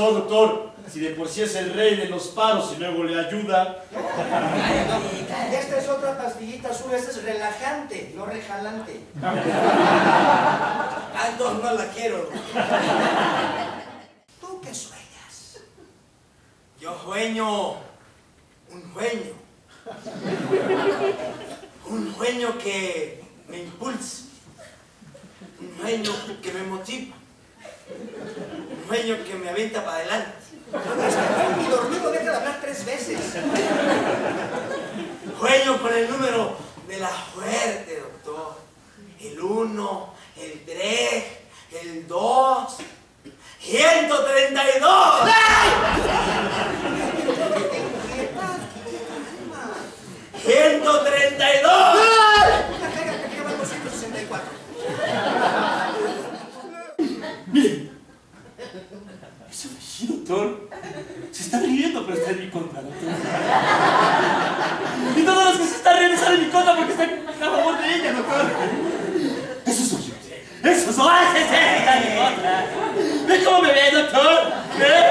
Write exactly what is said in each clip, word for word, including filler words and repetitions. pasó, doctor? Si de por sí es el rey de los paros y luego le ayuda. No, esta es otra pastillita azul, esta es relajante, no rejalante. Ah, no, no la quiero. ¿Tú qué sueñas? Yo sueño un sueño. Un sueño que me impulsa. Un sueño que me motiva. Un sueño que me avienta para adelante. No es que tú, dormido, deja de hablar tres veces. Sueño con el número de la suerte, doctor. El uno, el tres, el dos, ciento treinta y dos. ciento treinta y dos. Se está riendo, pero está en mi contra, doctor. Y todos los que se están riendo están en mi contra porque están a favor de ella, doctor. Eso soy yo. Eso soy yo. Está en mi contra. ¿Ves cómo me ven, doctor? ¿Eh?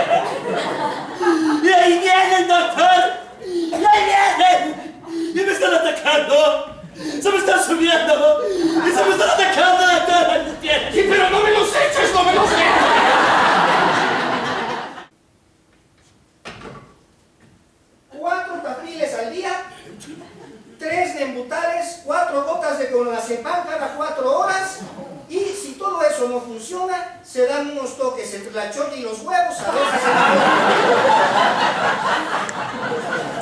Y ahí vienen, doctor. Y ahí vienen. Y me están atacando. Se me están subiendo. Y se me están atacando, doctor. Sí, pero no me los eches, no me los eches. Tres nembutales, cuatro gotas de clonazepam cada cuatro horas, y si todo eso no funciona, se dan unos toques entre la chota y los huevos, a veces se dan...